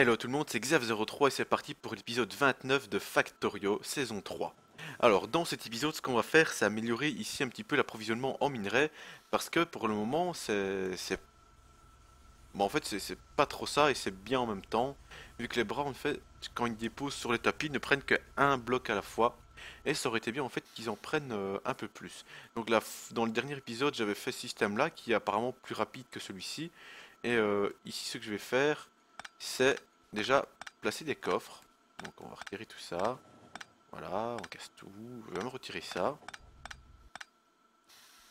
Hello tout le monde, c'est Xav03 et c'est parti pour l'épisode 29 de Factorio, saison 3. Alors dans cet épisode, ce qu'on va faire, c'est améliorer ici un petit peu l'approvisionnement en minerais, parce que pour le moment, c'est pas trop ça et c'est bien en même temps, vu que les bras, en fait, quand ils déposent sur les tapis, ne prennent qu'un bloc à la fois. Et ça aurait été bien en fait qu'ils en prennent un peu plus. Donc là, dans le dernier épisode, j'avais fait ce système là qui est apparemment plus rapide que celui-ci. Et ici, ce que je vais faire, c'est déjà placer des coffres. Donc on va retirer tout ça. Voilà, on casse tout. Je vais même retirer ça.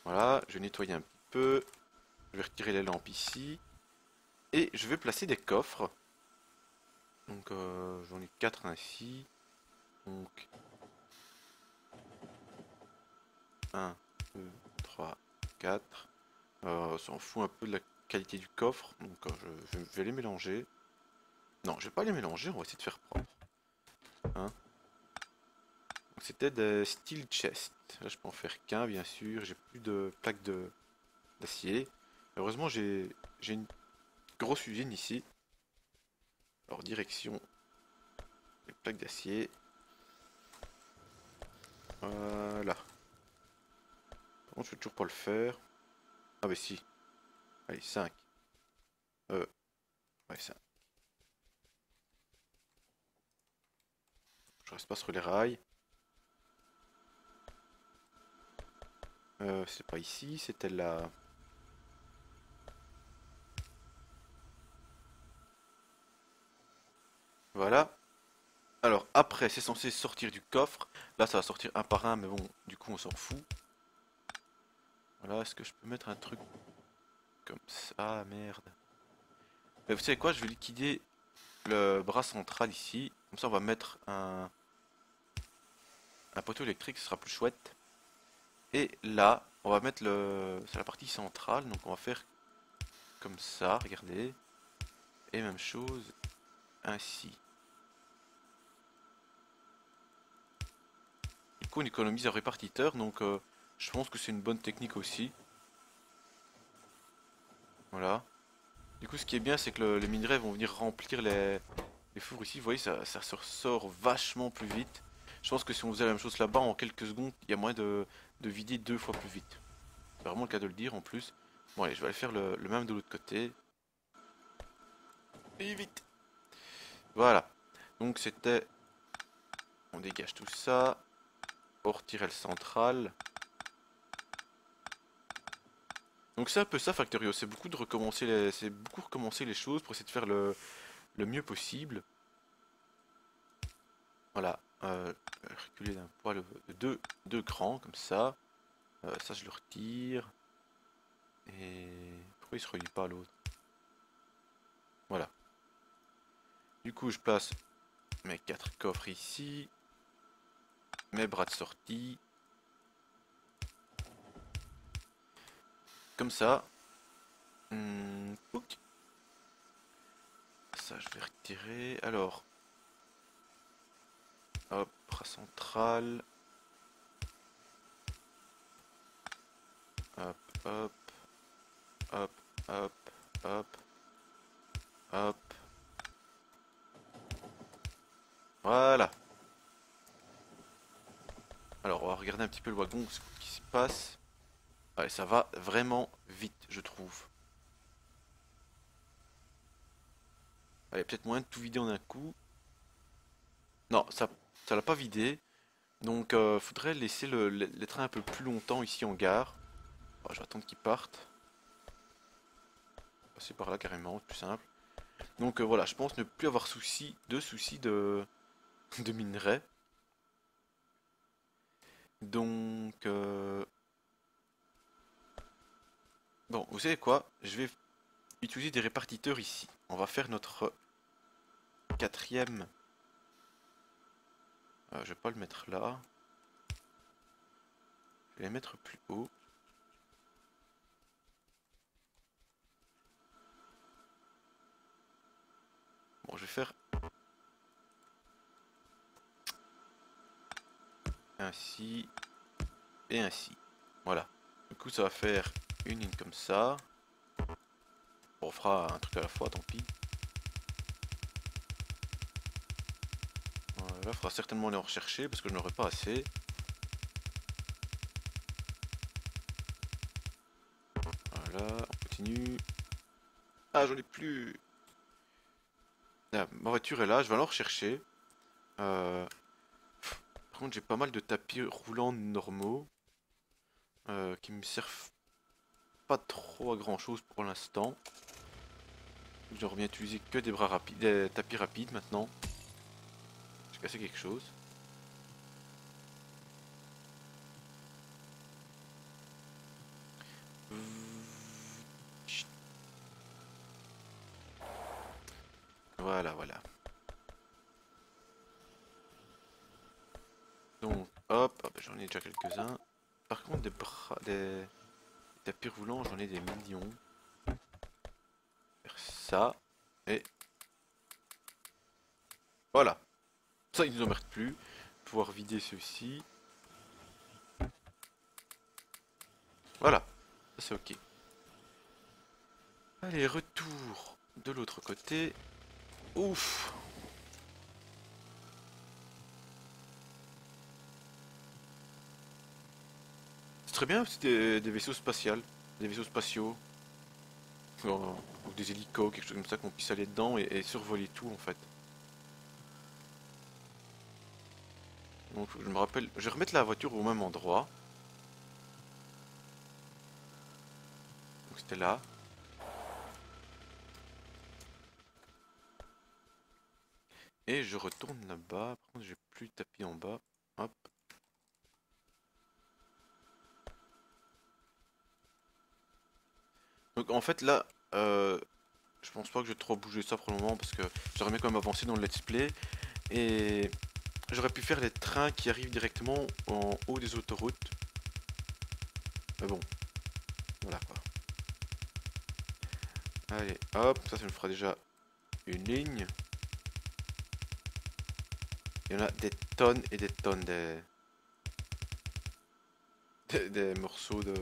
Voilà, je vais nettoyer un peu. Je vais retirer les lampes ici. Et je vais placer des coffres. Donc j'en ai 4 ainsi. Donc 1, 2, 3, 4. On s'en fout un peu de la qualité du coffre. Donc je vais les mélanger. Non, je vais pas les mélanger, on va essayer de faire propre. Hein, c'était des steel chests. Là je peux en faire qu'un bien sûr. J'ai plus de plaques d'acier. Heureusement j'ai une grosse usine ici. Alors direction les plaques d'acier. Voilà. Je peux toujours pas le faire. Ah bah si. Allez, 5. Ouais, 5. Je reste pas sur les rails. C'est pas ici, c'était là. Voilà. Alors après, c'est censé sortir du coffre. Là, ça va sortir un par un, mais bon, du coup, on s'en fout. Voilà, est-ce que je peux mettre un truc comme ça, merde. Mais vous savez quoi, je vais liquider le bras central ici. Comme ça, on va mettre un poteau électrique, ce sera plus chouette. Et là, on va mettre le... C'est la partie centrale, donc on va faire comme ça, regardez. Et même chose, ainsi. Du coup, on économise un répartiteur, donc... je pense que c'est une bonne technique aussi. Voilà. Du coup, ce qui est bien, c'est que les minerais vont venir remplir les fours ici. Vous voyez, ça se ressort vachement plus vite. Je pense que si on faisait la même chose là-bas, en quelques secondes, il y a moyen de vider 2 fois plus vite. C'est vraiment le cas de le dire en plus. Bon, allez, je vais aller faire le même de l'autre côté. Et vite. Voilà. Donc, c'était... On dégage tout ça. On retire le central. Donc c'est un peu ça Factorio, c'est beaucoup recommencer les choses pour essayer de faire le mieux possible. Voilà, reculer d'un poil de 2 crans comme ça. Ça je le retire. Et pourquoi il se relie pas à l'autre? Voilà. Du coup je place mes 4 coffres ici. Mes bras de sortie. Comme ça. Ça je vais retirer. Alors. Hop, bras central. Hop, hop. Hop, hop, hop. Hop. Voilà. Alors on va regarder un petit peu le wagon, ce qui se passe. Ouais, ça va vraiment vite, je trouve. Il y a peut-être moyen de tout vider en un coup. Non, ça l'a pas vidé. Donc, faudrait laisser les trains un peu plus longtemps ici en gare. Bon, je vais attendre qu'ils partent. Passer par là carrément, plus simple. Donc voilà, je pense ne plus avoir de minerais. Donc... Bon, vous savez quoi? Je vais utiliser des répartiteurs ici. On va faire notre 4e. Je vais pas le mettre là. Je vais les mettre plus haut. Bon, je vais faire ainsi et ainsi. Voilà. Du coup, ça va faire... Une ligne comme ça. Bon, on fera un truc à la fois, tant pis. Là, il faudra certainement aller en rechercher parce que je n'aurai pas assez. Voilà, on continue. Ah, j'en ai plus. Ah, ma voiture est là, je vais aller en rechercher. Par contre, j'ai pas mal de tapis roulants normaux qui me servent pas trop à grand chose pour l'instant. Je ne reviens utiliser que des bras rapides, des tapis rapides maintenant. J'ai cassé quelque chose. Voilà, voilà. Donc, hop, hop, j'en ai déjà quelques-uns. Par contre, des bras, des tapis roulants, j'en ai des millions. Faire ça, et voilà. Ça, ils nous emmerdent plus. Pouvoir vider ceci. Voilà, ça c'est ok. Allez, retour de l'autre côté. Ouf. C'est très bien, c'est des vaisseaux spatiaux. Des vaisseaux spatiaux. Ou des hélicos, quelque chose comme ça, qu'on puisse aller dedans et survoler tout en fait. Donc je me rappelle, je vais remettre la voiture au même endroit. Donc c'était là. Et je retourne là-bas. Par contre, j'ai plus de tapis en bas. Hop. Donc en fait là, je pense pas que je vais trop bouger ça pour le moment parce que j'aurais bien quand même avancé dans le let's play. Et j'aurais pu faire les trains qui arrivent directement en haut des autoroutes. Mais bon, voilà quoi. Allez, hop, ça me fera déjà une ligne. Il y en a des tonnes et des tonnes des morceaux de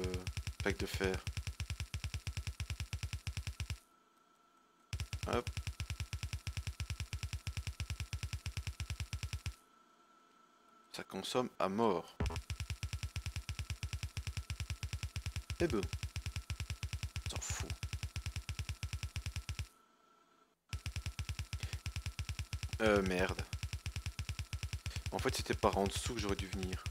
plaques de fer. Hop. Ça consomme à mort. Et ben, on s'en fout. Merde. En fait, c'était par en dessous que j'aurais dû venir.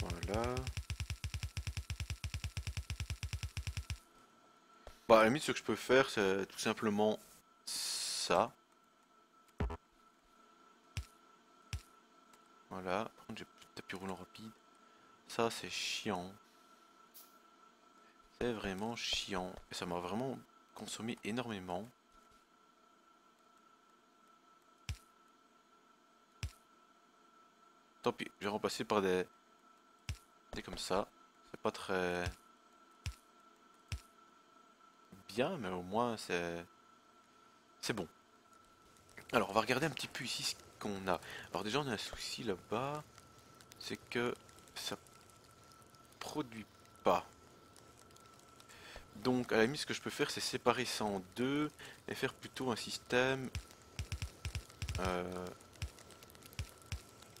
Voilà. Bah, à la limite, ce que je peux faire, c'est tout simplement ça. Voilà. Par contre, j'ai plus de tapis roulant rapide. Ça, c'est chiant. C'est vraiment chiant et ça m'a vraiment consommé énormément. Tant pis, je vais remplacer par des comme ça. C'est pas très bien, mais au moins c'est bon. Alors on va regarder un petit peu ici ce qu'on a. Alors déjà on a un souci là-bas, c'est que ça produit pas. Donc à la limite ce que je peux faire c'est séparer ça en deux et faire plutôt un système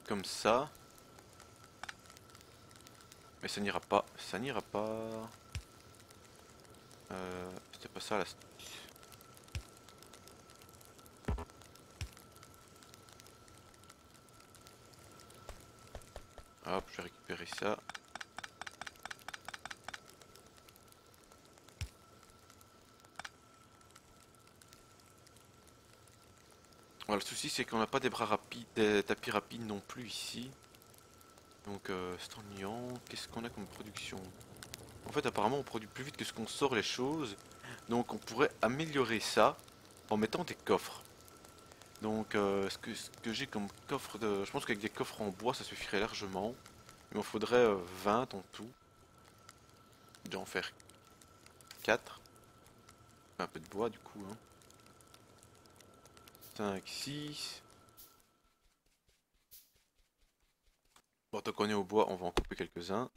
comme ça. Mais ça n'ira pas, ça n'ira pas. C'était pas ça l'astuce. Hop, je vais récupérer ça. Voilà, le souci c'est qu'on n'a pas des bras rapides, des tapis rapides non plus ici. Donc c'est ennuyant. Qu'est-ce qu'on a comme production? En fait apparemment on produit plus vite que ce qu'on sort les choses. Donc on pourrait améliorer ça en mettant des coffres. Donc ce que j'ai comme coffre de... Je pense qu'avec des coffres en bois ça suffirait largement. Il m'en faudrait 20 en tout. Je vais en faire 4. Un peu de bois du coup hein. 5, 6. Bon, tant qu'on est au bois, on va en couper quelques-uns.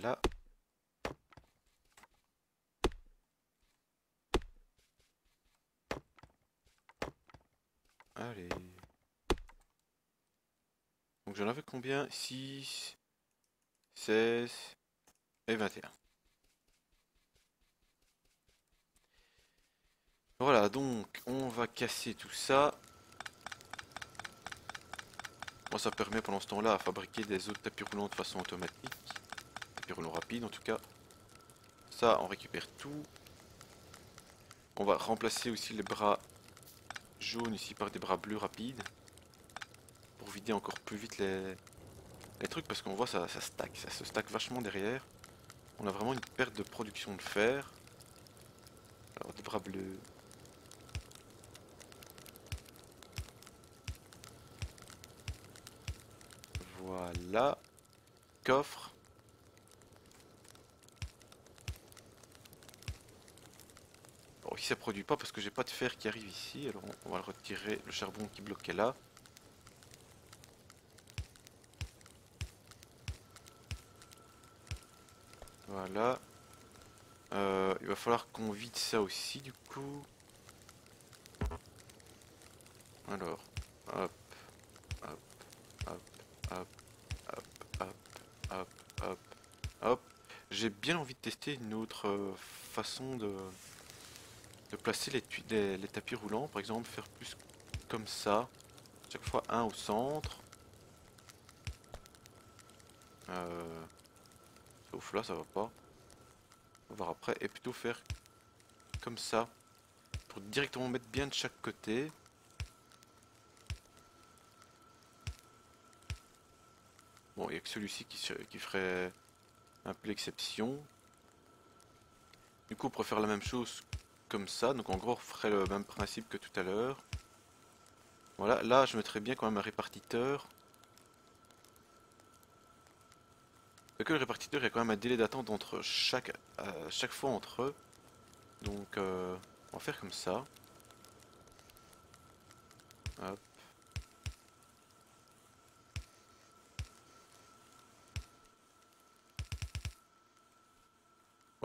Voilà. Allez. Donc j'en avais combien? 6, 16 et 21. Voilà, donc on va casser tout ça. Moi, ça permet pendant ce temps-là à fabriquer des autres tapis roulants de façon automatique. Tapis roulants rapides en tout cas. Ça, on récupère tout. On va remplacer aussi les bras jaunes ici par des bras bleus rapides. Pour vider encore plus vite les trucs, parce qu'on voit ça stack, ça se stack vachement derrière. On a vraiment une perte de production de fer. Alors des bras bleus. Voilà, coffre. Bon, ici ça produit pas parce que j'ai pas de fer qui arrive ici, alors on va le retirer, le charbon qui bloquait là. Voilà. Il va falloir qu'on vide ça aussi du coup. Alors, hop. Hop, j'ai bien envie de tester une autre façon de placer les tapis roulants. Par exemple, faire plus comme ça. Chaque fois un au centre. Sauf là, ça va pas. On va voir après. Et plutôt faire comme ça. Pour directement mettre bien de chaque côté. Bon, il n'y a que celui-ci qui ferait un peu l'exception. Du coup, on pourrait faire la même chose comme ça. Donc en gros, on ferait le même principe que tout à l'heure. Voilà, là je mettrais bien quand même un répartiteur. Parce que le répartiteur, il y a quand même un délai d'attente entre chaque fois entre eux. Donc on va faire comme ça. Hop.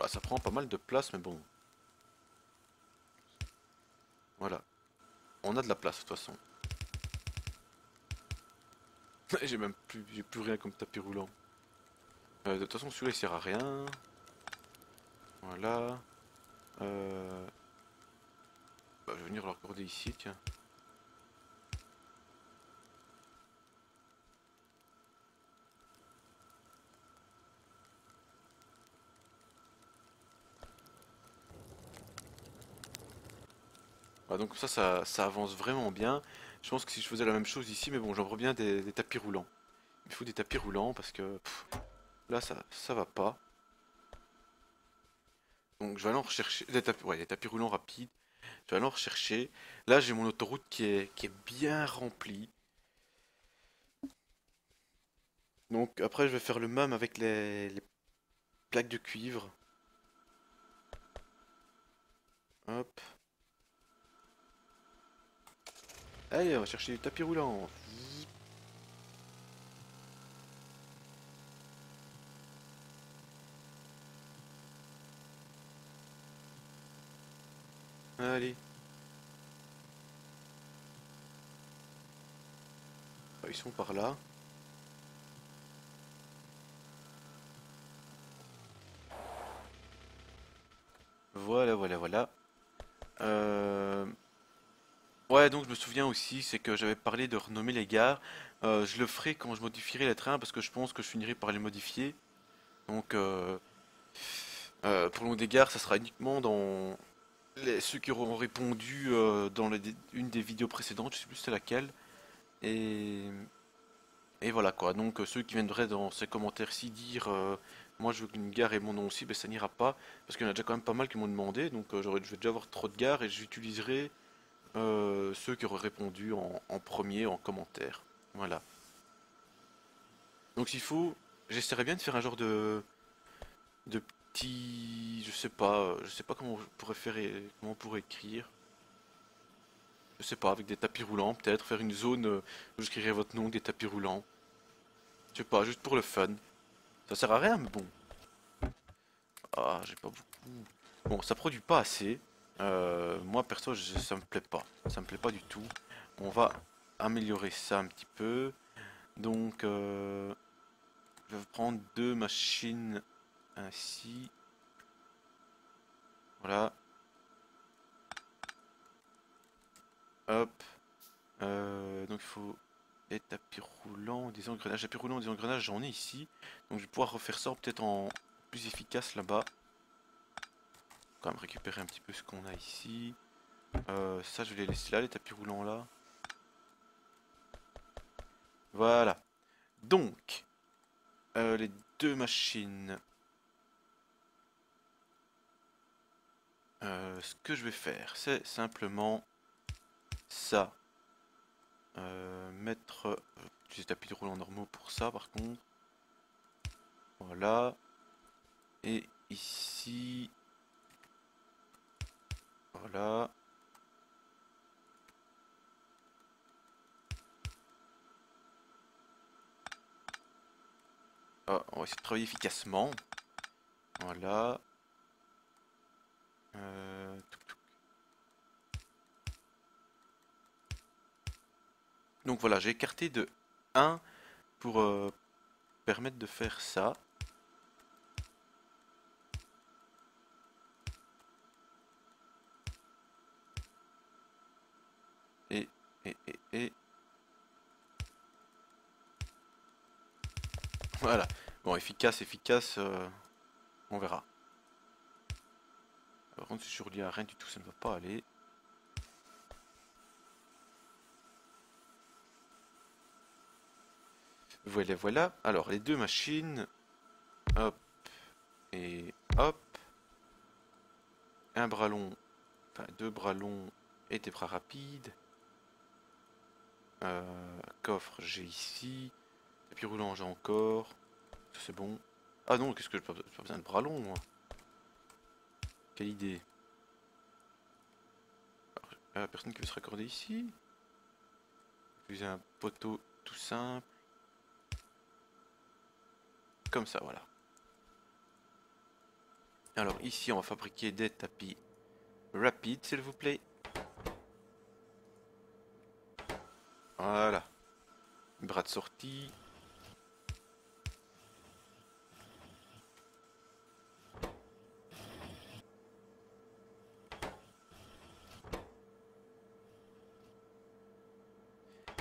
Ça prend pas mal de place, mais bon. Voilà. On a de la place, de toute façon. J'ai même plus rien comme tapis roulant. De toute façon, celui-là, il sert à rien. Voilà. Bah, je vais venir le recorder ici, tiens. Donc ça avance vraiment bien. Je pense que si je faisais la même chose ici, mais bon, j'en reviens des tapis roulants. Il faut des tapis roulants parce que là ça va pas. Donc je vais aller en rechercher des tapis roulants rapides. Je vais aller en rechercher. Là j'ai mon autoroute qui est bien remplie. Donc après je vais faire le même avec les plaques de cuivre. Hop. Allez, on va chercher du tapis roulant. Allez. Ils sont par là. Voilà, voilà, voilà. Ouais, donc je me souviens aussi, c'est que j'avais parlé de renommer les gares. Je le ferai quand je modifierai les trains, parce que je pense que je finirai par les modifier. Donc, pour le nom des gares, ça sera uniquement dans ceux qui auront répondu dans une des vidéos précédentes, je sais plus c'est laquelle. Et voilà quoi. Donc ceux qui viendraient dans ces commentaires-ci dire moi je veux qu'une gare ait mon nom aussi, ben ça n'ira pas, parce qu'il y en a déjà quand même pas mal qui m'ont demandé. Donc je vais déjà avoir trop de gares et j'utiliserai ceux qui auraient répondu en premier, en commentaire. Voilà. Donc s'il faut, j'essaierai bien de faire un genre de petit... Je sais pas comment on pourrait faire, comment on pourrait écrire. Je sais pas, avec des tapis roulants peut-être, faire une zone où j'écrirai votre nom, des tapis roulants. Je sais pas, juste pour le fun. Ça sert à rien, mais bon. Ah, j'ai pas beaucoup. Bon, ça produit pas assez. Moi perso, ça me plaît pas. Ça me plaît pas du tout. On va améliorer ça un petit peu. Donc, je vais prendre deux machines ainsi. Voilà. Hop. Donc il faut des tapis roulants, des engrenages. Tapis roulants, des engrenages, j'en ai ici. Donc je vais pouvoir refaire ça peut-être en plus efficace là-bas. Quand même récupérer un petit peu ce qu'on a ici. Ça, je vais les laisser là, les tapis roulants là. Voilà. Donc, les deux machines. Ce que je vais faire, c'est simplement ça. Mettre des tapis de roulant normaux pour ça, par contre. Voilà. Et ici. Voilà. Ah, on va essayer de travailler efficacement. Voilà. Donc voilà, j'ai écarté de 1 pour permettre de faire ça. Et. Voilà. Bon, efficace, on verra. Par contre, si je relis à rien du tout, ça ne va pas aller. Voilà, voilà. Alors, les deux machines. Hop. Et hop. Un bras long. Enfin, deux bras longs et des bras rapides. Coffre, j'ai ici. Tapis roulant, j'ai encore. C'est bon. Ah non, qu'est-ce que j'ai pas besoin de bras longs, moi. Quelle idée. Alors, personne qui veut se raccorder ici. J'ai un poteau tout simple. Comme ça, voilà. Alors ici, on va fabriquer des tapis rapides, s'il vous plaît. Voilà. Bras de sortie.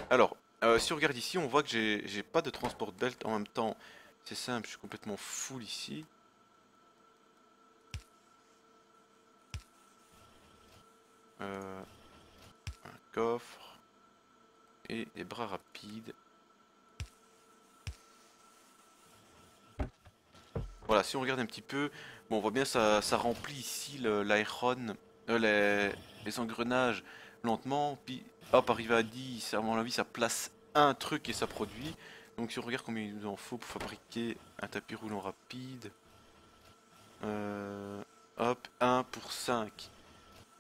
Alors, si on regarde ici, on voit que j'ai pas de transport belt en même temps. C'est simple, je suis complètement full ici. Un coffre. Et des bras rapides. Voilà, si on regarde un petit peu, bon, on voit bien ça remplit ici l'iron, les engrenages lentement. Puis hop, arrivé à 10, à mon avis, ça place un truc et ça produit. Donc si on regarde combien il nous en faut pour fabriquer un tapis roulant rapide, hop, 1 pour 5.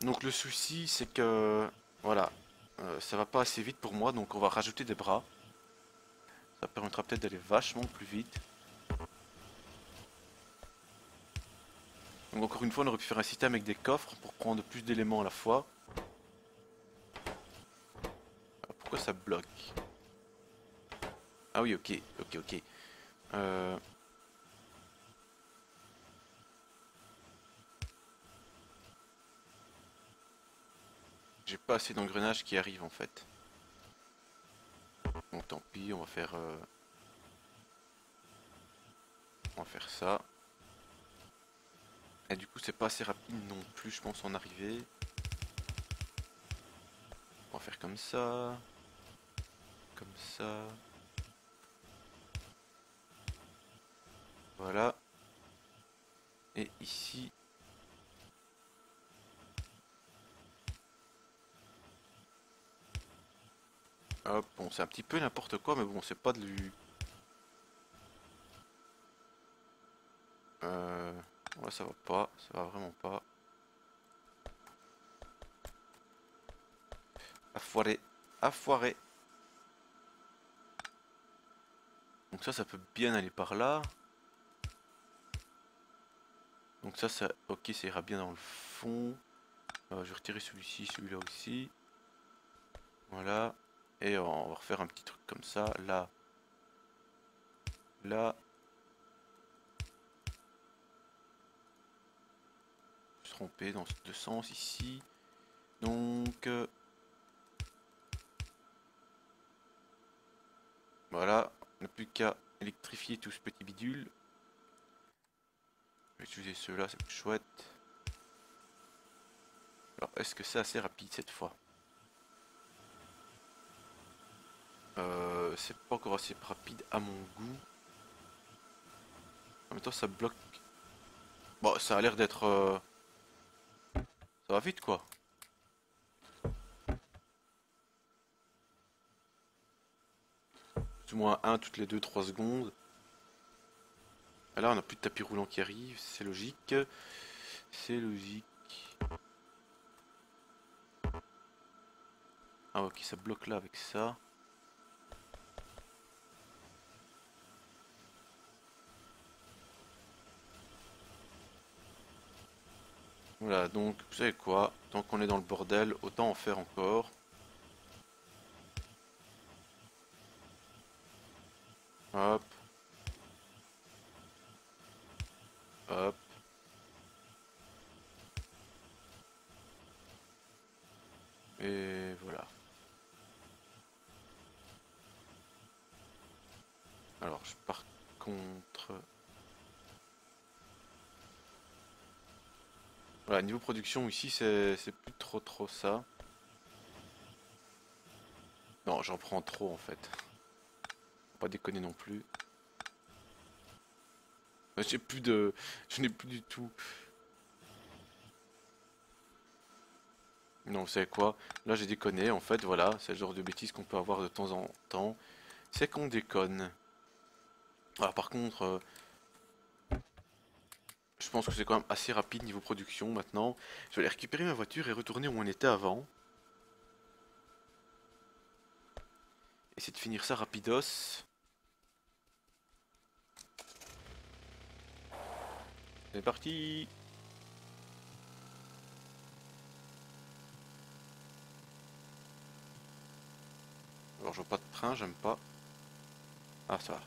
Donc le souci c'est que, voilà, ça va pas assez vite pour moi, donc on va rajouter des bras. Ça permettra peut-être d'aller vachement plus vite. Donc encore une fois, on aurait pu faire un système avec des coffres pour prendre plus d'éléments à la fois. Alors, pourquoi ça bloque ? Ah oui, ok. J'ai pas assez d'engrenages qui arrivent en fait. Donc tant pis, on va faire... On va faire ça. Et du coup c'est pas assez rapide non plus, je pense, en arrivée. On va faire comme ça. Comme ça. Voilà. Et ici. Hop, bon, c'est un petit peu n'importe quoi, mais bon, c'est pas du... Ouais, ça va pas, ça va vraiment pas. À foirer. Donc ça peut bien aller par là. Donc ça, ok, ça ira bien dans le fond. Je vais retirer celui-ci, celui-là aussi. Voilà. Et on va refaire un petit truc comme ça. Là. Là. Je suis trompé dans ces deux sens ici. Donc. Voilà. On n'a plus qu'à électrifier tout ce petit bidule. Je vais utiliser ceux-là, c'est plus chouette. Alors, est-ce que c'est assez rapide cette fois? C'est pas encore assez rapide à mon goût. En même temps, ça bloque. Bon, ça a l'air d'être. Ça va vite quoi. Plus ou moins un toutes les 2-3 secondes. Là, on n'a plus de tapis roulant qui arrive, c'est logique. C'est logique. Ah, ok, ça bloque là avec ça. Voilà, donc, vous savez quoi? Tant qu'on est dans le bordel, autant en faire encore. Hop. Hop. Et voilà. Alors, je par contre... Voilà, niveau production ici, c'est plus trop ça. Non, j'en prends trop en fait. Faut pas déconner non plus. J'ai plus de... Je n'ai plus du tout. Non, vous savez quoi? Là, j'ai déconné. En fait, voilà. C'est le genre de bêtises qu'on peut avoir de temps en temps. C'est qu'on déconne. Alors, par contre... Je pense que c'est quand même assez rapide niveau production, maintenant. Je vais aller récupérer ma voiture et retourner où on était avant. Essayer de finir ça rapidos. C'est parti. Alors je vois pas de train, j'aime pas. Ah ça va.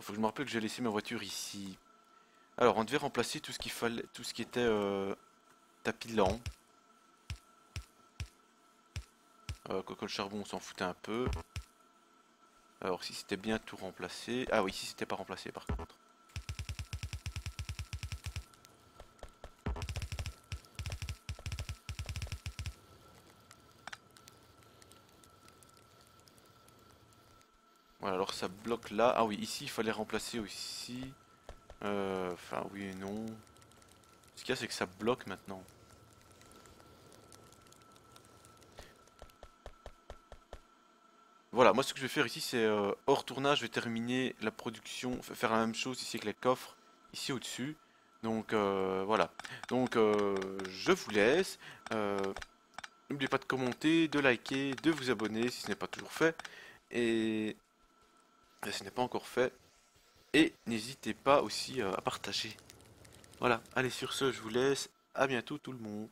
Faut que je me rappelle que j'ai laissé ma voiture ici. Alors on devait remplacer tout ce qu'il fallait, tout ce qui était tapis lent. Coco le charbon, on s'en foutait un peu. Alors si c'était bien tout remplacé. Ah oui, si c'était pas remplacé par contre. Voilà, alors ça bloque là. Ah oui, ici il fallait remplacer aussi. Enfin oui et non. Ce qu'il y a c'est que ça bloque maintenant. Voilà, moi ce que je vais faire ici c'est hors tournage, je vais terminer la production, faire la même chose ici avec les coffres, ici au-dessus. Donc voilà, donc je vous laisse, n'oubliez pas de commenter, de liker, de vous abonner si ce n'est pas toujours fait, et si ce n'est pas encore fait, et n'hésitez pas aussi à partager. Voilà, allez sur ce je vous laisse, à bientôt tout le monde.